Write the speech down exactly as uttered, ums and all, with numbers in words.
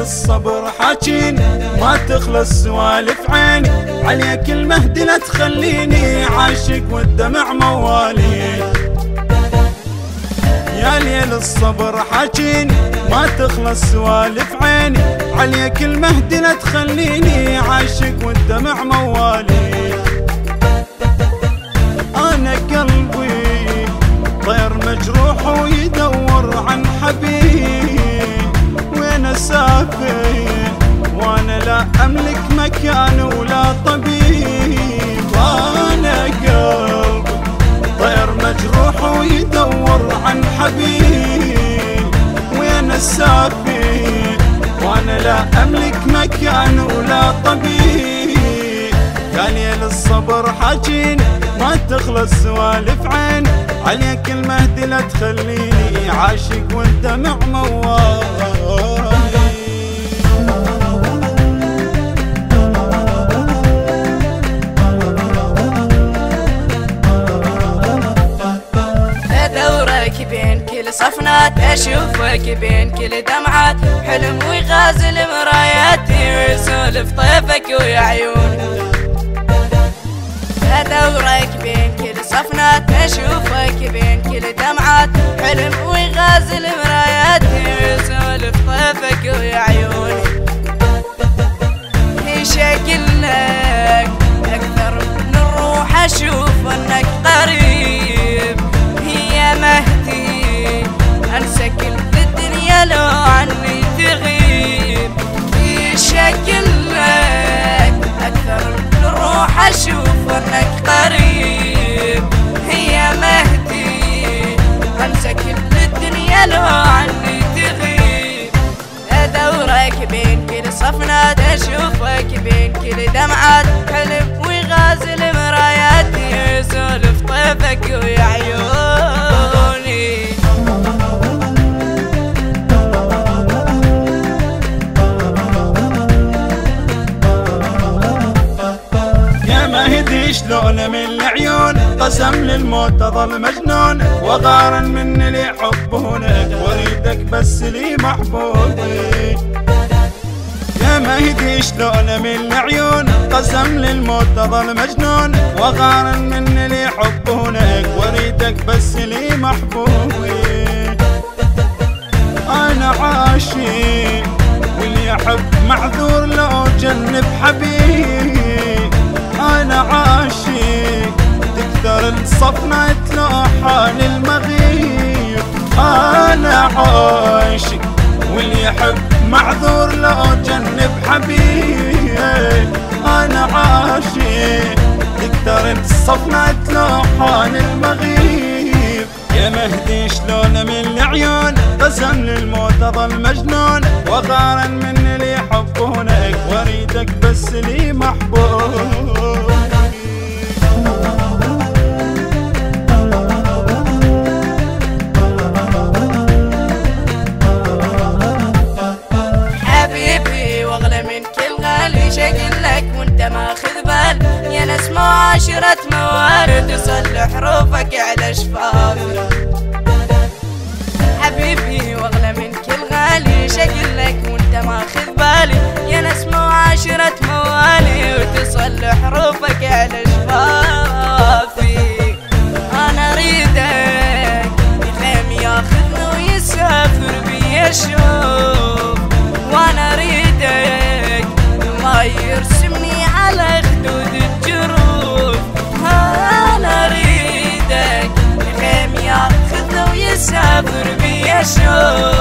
الصبر حاجينا ما تخلص سوالف عيني عليك المهد لا تخليني عاشق والدمع موالي يا ليل الصبر حاجينا ما تخلص سوالف عيني عليك المهد لا تخليني عاشق والدمع موالي أنا قلبي طير مجروح ويدور عن حبيب وين أسافر وأنا لا أملك مكان ولا طبيب أنا قلبي طير مجروح ويدور عن حبيب وين أسافر وأنا لا أملك مكان ولا طبيب يا ليل الصبر حاجينا ما تخلص سوالف عين عليك المهد لا تخليني عاشق والدمع موالي ادورك بين كل صفنات اشوفك بين كل دمعات حلم ويغازل مراياتي ويسولف طيفك ويا عيونك ادورك بين كل صفنات اشوفك بين كل دمعات حلم ويغازل مراياتي ويسولف طيفك ويا عيوني شكلك اكثر من الروح اشوف انك قريب هي مهدي انسى كل الدنيا لو عني تغيب شكلك اكثر من الروح اشوف انك قريب هي مهدي انسى كل الدنيا لو عني تغيب ادورك بين كل صفنات اشوفك بين كل دمعات حلم ويغازل مراياتي يسولف طيفك ويا عيوني شلون من العيون قسم للموت اظل مجنون وغار من اللي يحبونك وريدك بس لي محبوبي يا مهدي شلون من العيون قسم للموت اظل مجنون وغار من اللي يحبونك وريدك بس لي محبوبي انا عاشق واللي يحب معذور لو جنب حبيب أنا عاشق تكثر الصفنات لوحة للمغيب أنا عاشق واللي يحب معذور لو جنب حبيب أنا عاشق تكثر الصفنات لوحة للمغيب يا مهدي شلون من العيون قسم للموت أظل مجنون وغارا من اللي يحبونك وريدك بس لي محبوب شكلك وانت ماخذ بال يا ناس معاشرة موارد يصلح حروفك على شفافي حبيبي واغلى من كل غالي شكلك وانت ماخذ بالي يا ناس معاشرة موالي وتصلح حروفك على شفافي انا اريدك يخيم ياخذني ويسافر بي اشوف وانا اريدك يرسمني على خدود الجروح أنا أريدك الغيم ياخذني ويسافر بي أشوف